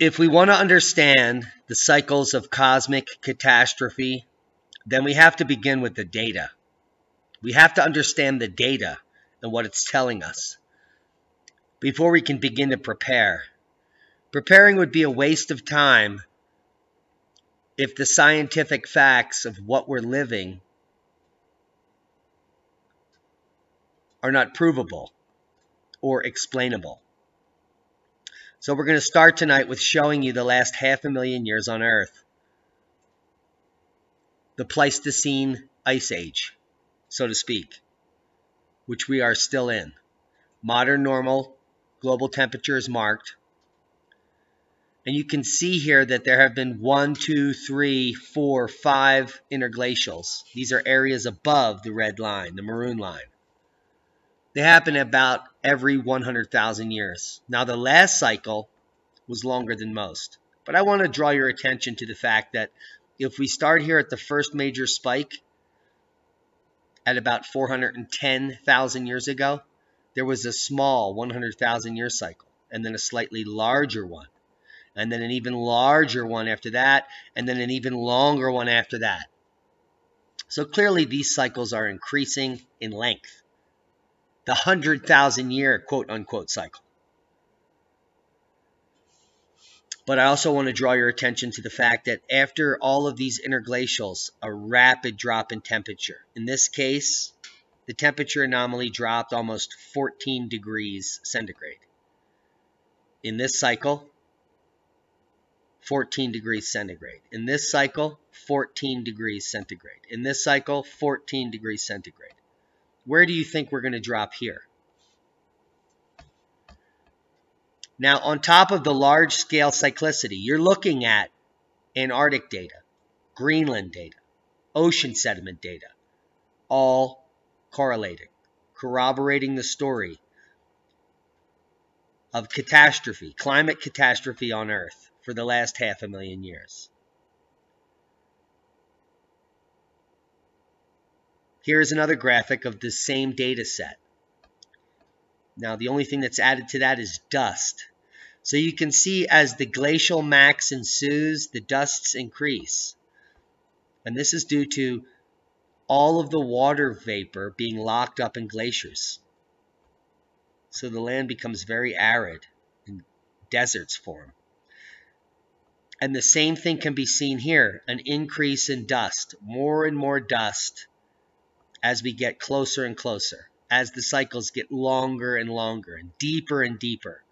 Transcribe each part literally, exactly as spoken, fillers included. if we want to understand the cycles of cosmic catastrophe, then we have to begin with the data. We have to understand the data and what it's telling us before we can begin to prepare. Preparing would be a waste of time if the scientific facts of what we're living are not provable or explainable. So we're going to start tonight with showing you the last half a million years on Earth. The Pleistocene Ice Age, so to speak, which we are still in. Modern normal global temperature is marked. And you can see here that there have been one, two, three, four, five interglacials. These are areas above the red line, the maroon line. They happen about every one hundred thousand years. Now, the last cycle was longer than most. But I want to draw your attention to the fact that if we start here at the first major spike at about four hundred ten thousand years ago, there was a small one hundred thousand year cycle, and then a slightly larger one, and then an even larger one after that, and then an even longer one after that. So clearly these cycles are increasing in length. The one hundred thousand year quote-unquote cycle. But I also want to draw your attention to the fact that after all of these interglacials, a rapid drop in temperature. In this case, the temperature anomaly dropped almost fourteen degrees centigrade. In this cycle, fourteen degrees centigrade. In this cycle, fourteen degrees centigrade. In this cycle, fourteen degrees centigrade. Where do you think we're going to drop here? Now, on top of the large-scale cyclicity, you're looking at Antarctic data, Greenland data, ocean sediment data, all correlating, corroborating the story of catastrophe, climate catastrophe on Earth for the last half a million years. Here is another graphic of the same data set. Now, the only thing that's added to that is dust. So you can see as the glacial max ensues, the dusts increase. And this is due to all of the water vapor being locked up in glaciers. So the land becomes very arid and deserts form. And the same thing can be seen here, an increase in dust, more and more dust as we get closer and closer, as the cycles get longer and longer and deeper and deeper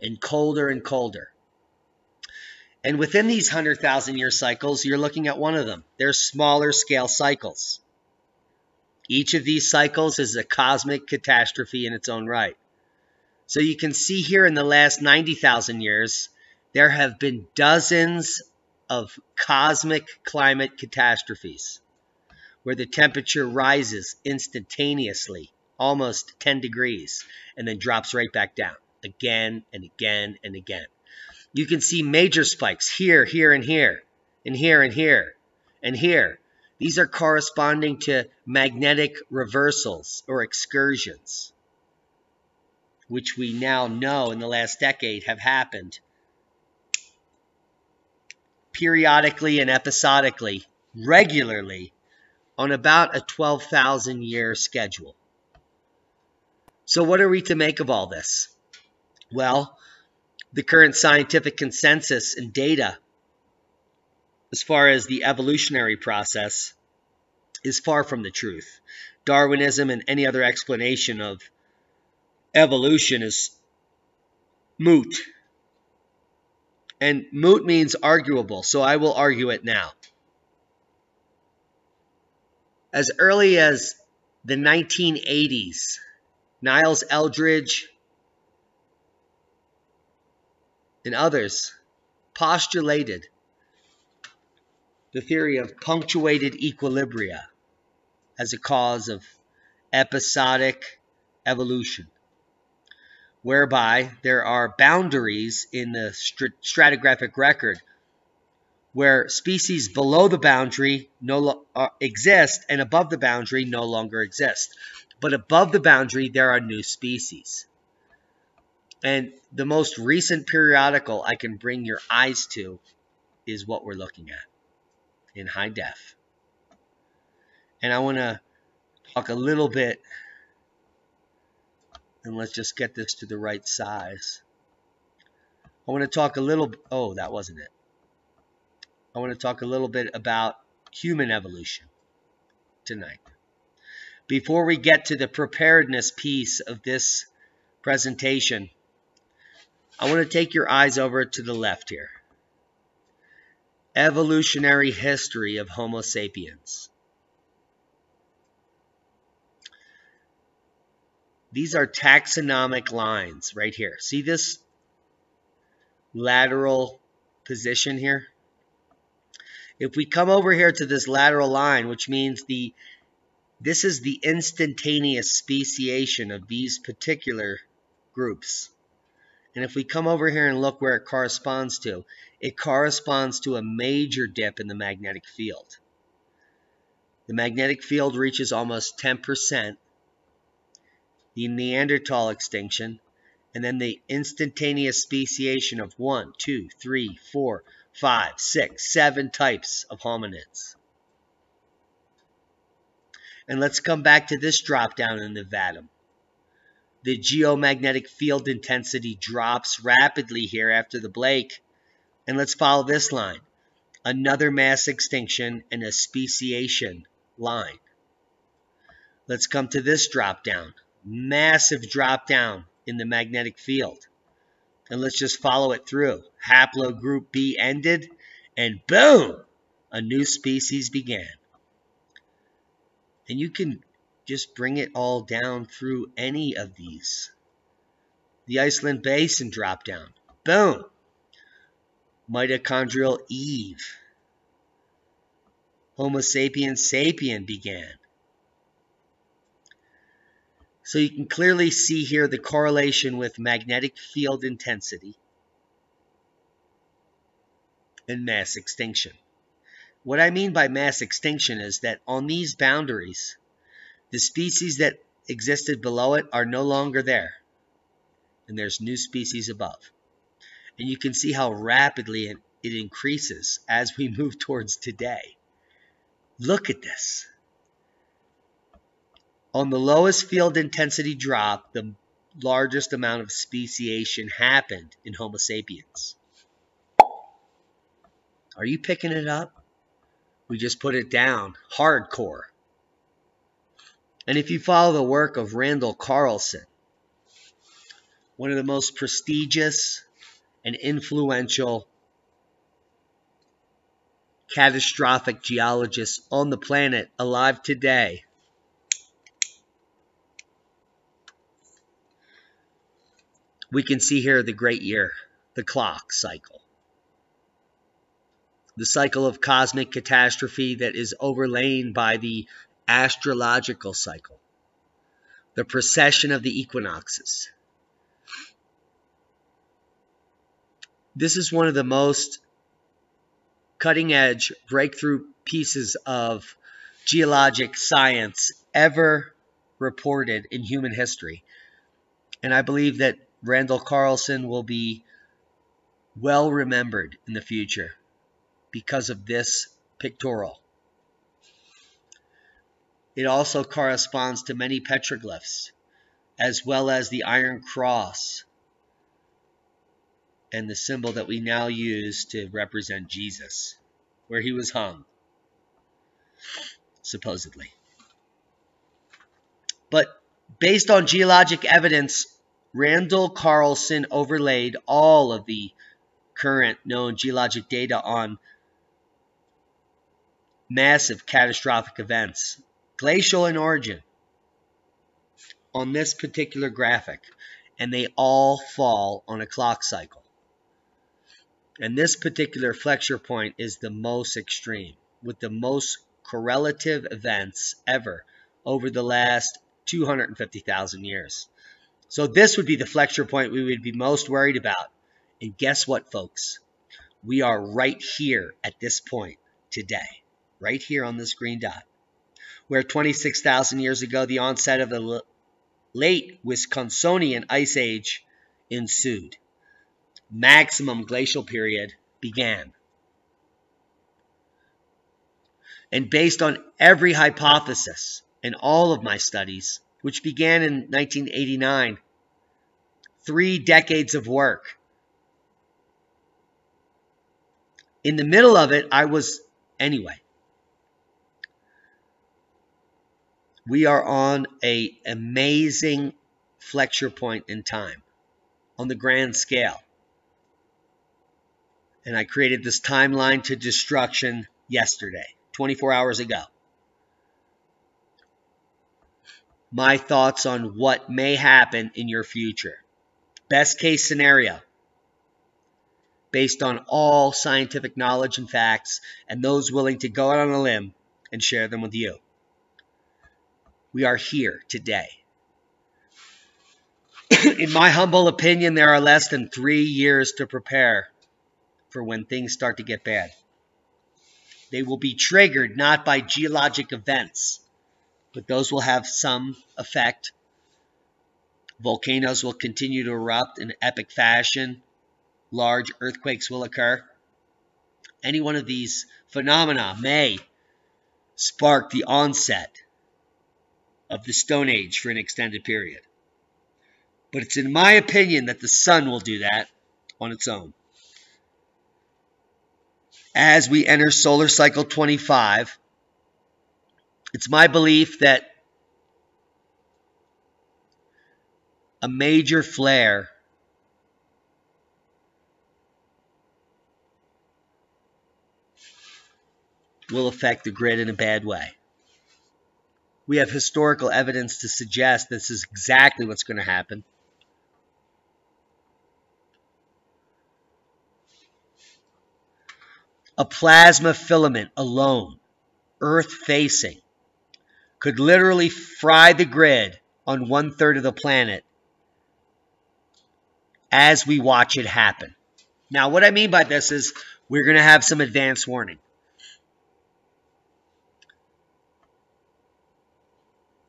and colder and colder. And within these one hundred thousand year cycles, you're looking at one of them. They're smaller scale cycles. Each of these cycles is a cosmic catastrophe in its own right. So you can see here in the last ninety thousand years, there have been dozens of cosmic climate catastrophes, where the temperature rises instantaneously, almost ten degrees, and then drops right back down again and again and again. You can see major spikes here, here, and here, and here, and here, and here. These are corresponding to magnetic reversals or excursions, which we now know in the last decade have happened periodically and episodically, regularly, on about a twelve thousand year schedule. So what are we to make of all this? Well, the current scientific consensus and data as far as the evolutionary process is far from the truth. Darwinism and any other explanation of evolution is moot. And moot means arguable, so I will argue it now. As early as the nineteen eighties, Niles Eldredge and others postulated the theory of punctuated equilibria as a cause of episodic evolution, whereby there are boundaries in the stratigraphic record where species below the boundary no lo- uh, exist and above the boundary no longer exist. But above the boundary, there are new species. And the most recent periodical I can bring your eyes to is what we're looking at in high def. And I want to talk a little bit, and let's just get this to the right size. I want to talk a little, oh, that wasn't it. I want to talk a little bit about human evolution tonight. Before we get to the preparedness piece of this presentation, I want to take your eyes over to the left here. Evolutionary history of Homo sapiens. These are taxonomic lines right here. See this lateral position here? If we come over here to this lateral line, which means the this is the instantaneous speciation of these particular groups. And if we come over here and look where it corresponds to, it corresponds to a major dip in the magnetic field. The magnetic field reaches almost ten percent, the Neanderthal extinction, and then the instantaneous speciation of one, two, three, four, five, six, seven types of hominids. And let's come back to this drop down in the V A D M. The geomagnetic field intensity drops rapidly here after the Blake. And let's follow this line. Another mass extinction and a speciation line. Let's come to this drop down. Massive drop down in the magnetic field. And let's just follow it through. Haplogroup B ended, and boom, a new species began. And you can just bring it all down through any of these. The Iceland Basin drop down. Boom. Mitochondrial Eve. Homo sapiens sapiens began. So you can clearly see here the correlation with magnetic field intensity and mass extinction. What I mean by mass extinction is that on these boundaries, the species that existed below it are no longer there, and there's new species above. And you can see how rapidly it increases as we move towards today. Look at this. On the lowest field intensity drop, the largest amount of speciation happened in Homo sapiens. Are you picking it up? We just put it down hardcore. And if you follow the work of Randall Carlson, one of the most prestigious and influential catastrophic geologists on the planet alive today, we can see here the great year, the clock cycle, the cycle of cosmic catastrophe that is overlain by the astrological cycle, the precession of the equinoxes. This is one of the most cutting-edge breakthrough pieces of geologic science ever reported in human history. And I believe that Randall Carlson will be well remembered in the future because of this pictorial. It also corresponds to many petroglyphs, as well as the Iron Cross and the symbol that we now use to represent Jesus, where he was hung, supposedly. But based on geologic evidence, Randall Carlson overlaid all of the current known geologic data on massive catastrophic events, glacial in origin, on this particular graphic, and they all fall on a clock cycle. And this particular flexure point is the most extreme, with the most correlative events ever over the last two hundred fifty thousand years. So this would be the flexure point we would be most worried about. And guess what, folks? We are right here at this point today, right here on this green dot, where twenty-six thousand years ago, the onset of the late Wisconsinian ice age ensued. Maximum glacial period began. And based on every hypothesis in all of my studies, which began in nineteen eighty-nine, three decades of work. In the middle of it, I was, anyway, we are on an amazing flexure point in time on the grand scale. And I created this timeline to destruction yesterday, twenty-four hours ago. My thoughts on what may happen in your future. Best case scenario, based on all scientific knowledge and facts, and those willing to go out on a limb and share them with you. We are here today. In my humble opinion, there are less than three years to prepare for when things start to get bad. They will be triggered not by geologic events, but those will have some effect. Volcanoes will continue to erupt in epic fashion. Large earthquakes will occur. Any one of these phenomena may spark the onset of the Stone Age for an extended period. But it's in my opinion that the sun will do that on its own. As we enter solar cycle twenty-five, it's my belief that a major flare will affect the grid in a bad way. We have historical evidence to suggest this is exactly what's going to happen. A plasma filament alone, Earth-facing, could literally fry the grid on one-third of the planet as we watch it happen. Now, what I mean by this is we're going to have some advance warning.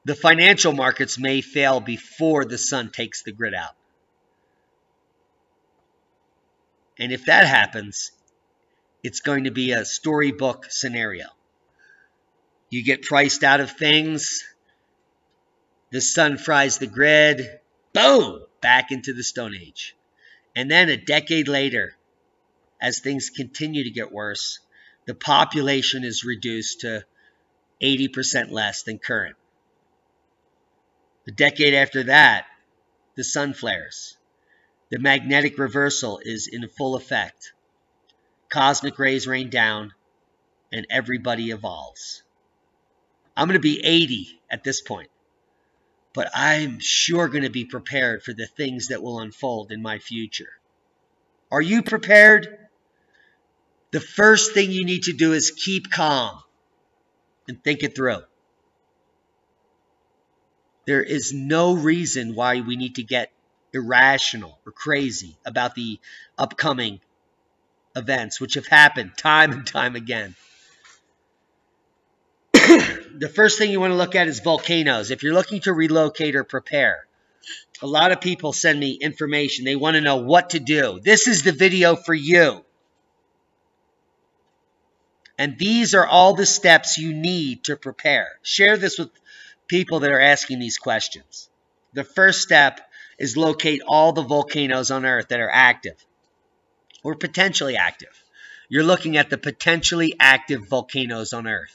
The financial markets may fail before the sun takes the grid out. And if that happens, it's going to be a storybook scenario. You get priced out of things. The sun fries the grid. Boom! Back into the Stone Age. And then a decade later, as things continue to get worse, the population is reduced to eighty percent less than current. A decade after that, the sun flares. The magnetic reversal is in full effect. Cosmic rays rain down, and everybody evolves. I'm going to be eighty at this point, but I'm sure going to be prepared for the things that will unfold in my future. Are you prepared? The first thing you need to do is keep calm and think it through. There is no reason why we need to get irrational or crazy about the upcoming events, which have happened time and time again. The first thing you want to look at is volcanoes. If you're looking to relocate or prepare, a lot of people send me information. They want to know what to do. This is the video for you. And these are all the steps you need to prepare. Share this with people that are asking these questions. The first step is locate all the volcanoes on Earth that are active or potentially active. You're looking at the potentially active volcanoes on Earth.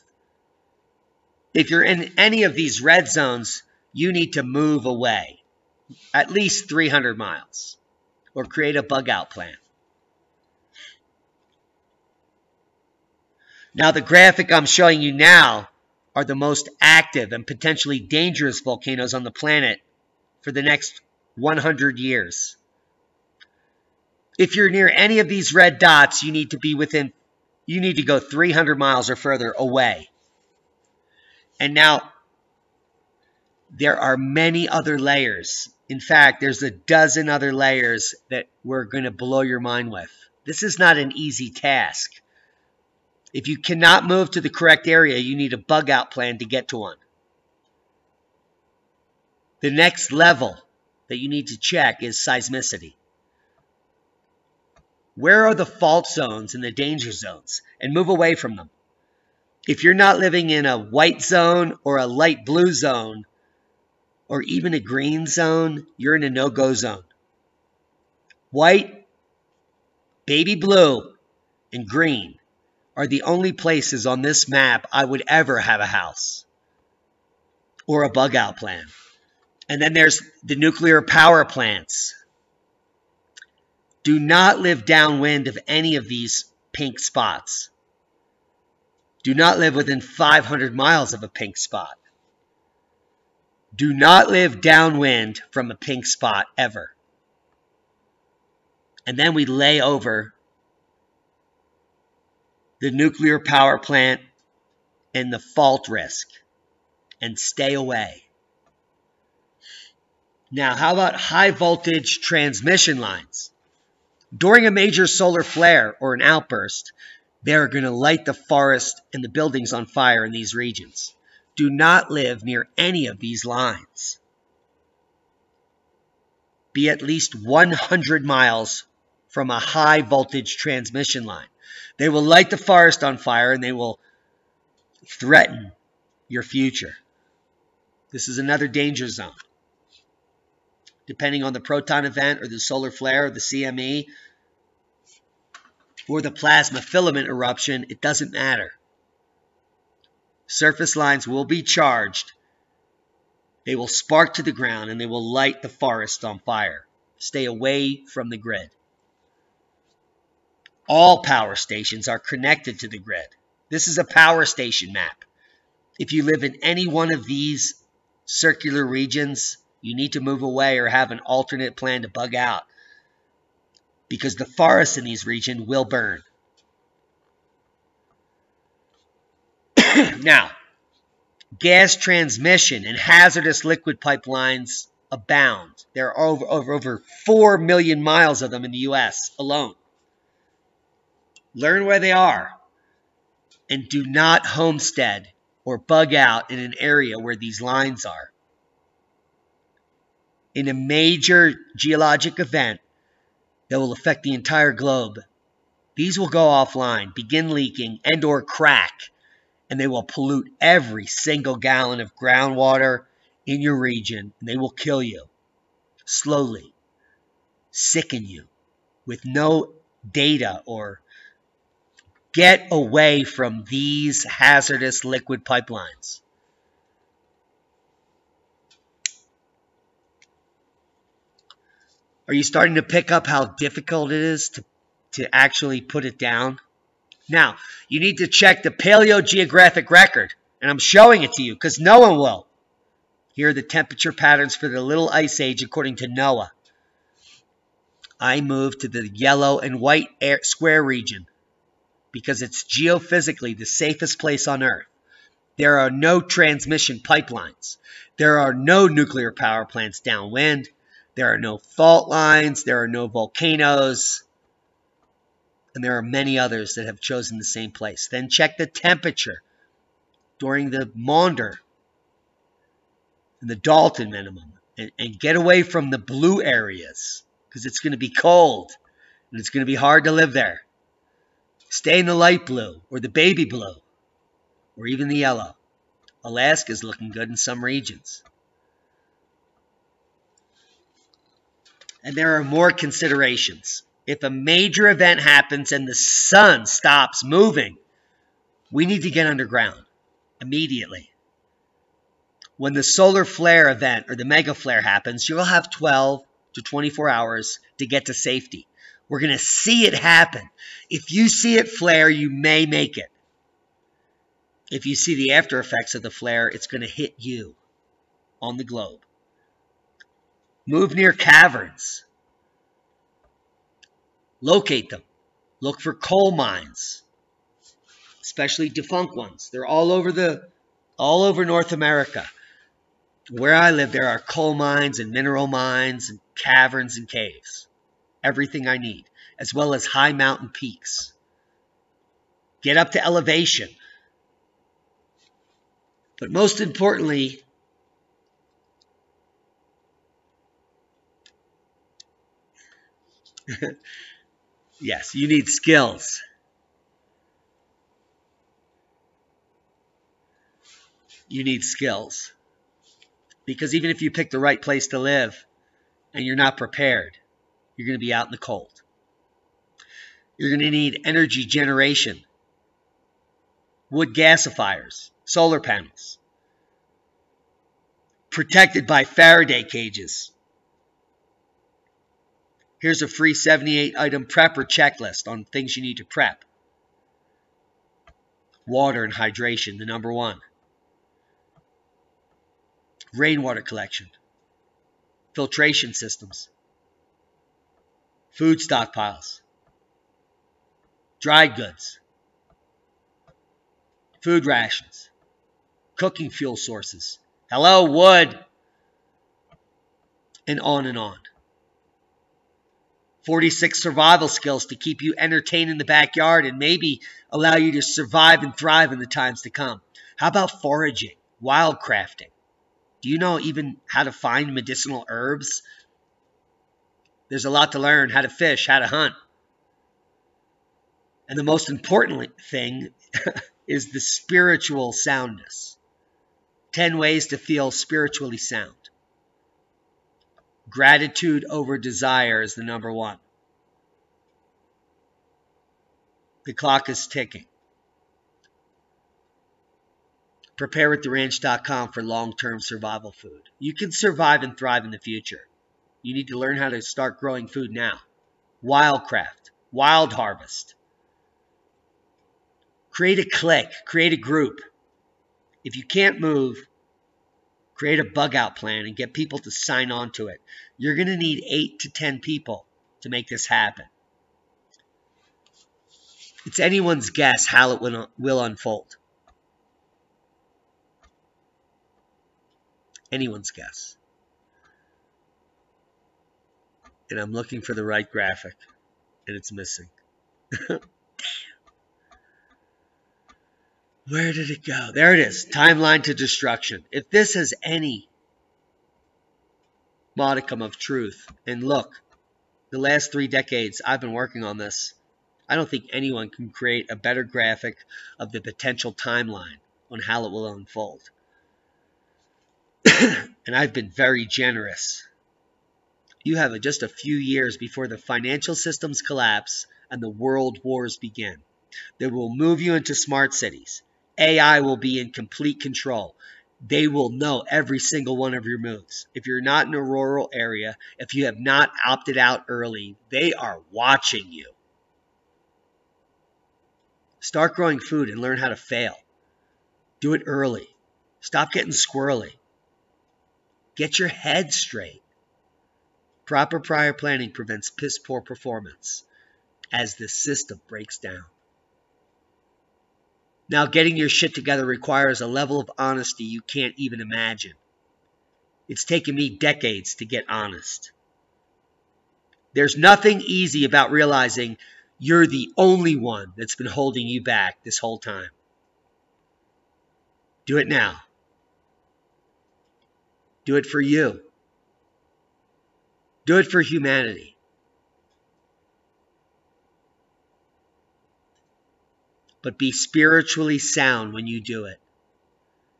If you're in any of these red zones, you need to move away at least three hundred miles or create a bug-out plan. Now, the graphic I'm showing you now are the most active and potentially dangerous volcanoes on the planet for the next one hundred years. If you're near any of these red dots, you need to be within, you need to go three hundred miles or further away. And now, there are many other layers. In fact, there's a dozen other layers that we're going to blow your mind with. This is not an easy task. If you cannot move to the correct area, you need a bug-out plan to get to one. The next level that you need to check is seismicity. Where are the fault zones and the danger zones? And move away from them. If you're not living in a white zone or a light blue zone or even a green zone, you're in a no-go zone. White, baby blue, and green are the only places on this map I would ever have a house or a bug-out plan. And then there's the nuclear power plants. Do not live downwind of any of these pink spots. Do not live within five hundred miles of a pink spot. Do not live downwind from a pink spot ever. And then we lay over the nuclear power plant and the fault risk and stay away. Now, how about high voltage transmission lines? During a major solar flare or an outburst, they are going to light the forest and the buildings on fire in these regions. Do not live near any of these lines. Be at least one hundred miles from a high voltage transmission line. They will light the forest on fire and they will threaten your future. This is another danger zone. Depending on the proton event or the solar flare or the C M E or the plasma filament eruption, it doesn't matter. Surface lines will be charged. They will spark to the ground and they will light the forest on fire. Stay away from the grid. All power stations are connected to the grid. This is a power station map. If you live in any one of these circular regions, you need to move away or have an alternate plan to bug out, because the forests in these regions will burn. Now, gas transmission and hazardous liquid pipelines abound. There are over, over, over four million miles of them in the U S alone. Learn where they are and do not homestead or bug out in an area where these lines are. In a major geologic event that will affect the entire globe, these will go offline, begin leaking and or crack, and they will pollute every single gallon of groundwater in your region, and they will kill you slowly, sicken you with no data or get away from these hazardous liquid pipelines. Are you starting to pick up how difficult it is to, to actually put it down? Now, you need to check the paleogeographic record, and I'm showing it to you because no one will. Here are the temperature patterns for the Little Ice Age according to NOAA. I moved to the yellow and white air square region because it's geophysically the safest place on Earth. There are no transmission pipelines. There are no nuclear power plants downwind. There are no fault lines, there are no volcanoes, and there are many others that have chosen the same place. Then check the temperature during the Maunder and the Dalton minimum, and, and get away from the blue areas because it's going to be cold and it's going to be hard to live there. Stay in the light blue or the baby blue or even the yellow. Alaska's looking good in some regions. And there are more considerations. If a major event happens and the sun stops moving, we need to get underground immediately. When the solar flare event or the mega flare happens, you will have twelve to twenty-four hours to get to safety. We're going to see it happen. If you see it flare, you may make it. If you see the after effects of the flare, it's going to hit you on the globe. Move near caverns. Locate them. Look for coal mines, especially defunct ones. They're all over the, all over North America. Where I live, there are coal mines and mineral mines and caverns and caves. Everything I need, as well as high mountain peaks. Get up to elevation. But most importantly, Yes, you need skills. You need skills. Because even if you pick the right place to live and you're not prepared, you're going to be out in the cold. You're going to need energy generation, wood gasifiers, solar panels, protected by Faraday cages. Here's a free seventy-eight item prepper checklist on things you need to prep. Water and hydration, the number one. Rainwater collection, filtration systems, food stockpiles, dried goods, food rations, cooking fuel sources, hello, wood, and on and on. forty-six survival skills to keep you entertained in the backyard and maybe allow you to survive and thrive in the times to come. How about foraging, wildcrafting? Do you know even how to find medicinal herbs? There's a lot to learn, how to fish, how to hunt. And the most important thing is the spiritual soundness. ten ways to feel spiritually sound. Gratitude over desire is the number one. The clock is ticking. Prepare with the ranch dot com for long-term survival food. You can survive and thrive in the future. You need to learn how to start growing food now. Wildcraft, wild harvest. Create a clique, create a group. If you can't move, create a bug out plan and get people to sign on to it. You're going to need eight to ten people to make this happen. It's anyone's guess how it will unfold. Anyone's guess. And I'm looking for the right graphic, and it's missing. Damn. Where did it go? There it is. Timeline to destruction. If this has any modicum of truth, and look, the last three decades I've been working on this, I don't think anyone can create a better graphic of the potential timeline on how it will unfold. And I've been very generous. You have just a few years before the financial systems collapse and the world wars begin. They will move you into smart cities. A I will be in complete control. They will know every single one of your moves. If you're not in a rural area, if you have not opted out early, they are watching you. Start growing food and learn how to fail. Do it early. Stop getting squirrely. Get your head straight. Proper prior planning prevents piss poor performance as the system breaks down. Now, getting your shit together requires a level of honesty you can't even imagine. It's taken me decades to get honest. There's nothing easy about realizing you're the only one that's been holding you back this whole time. Do it now. Do it for you. Do it for humanity. But be spiritually sound when you do it,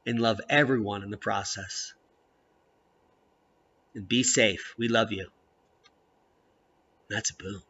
and love everyone in the process. And be safe. We love you. That's a boom.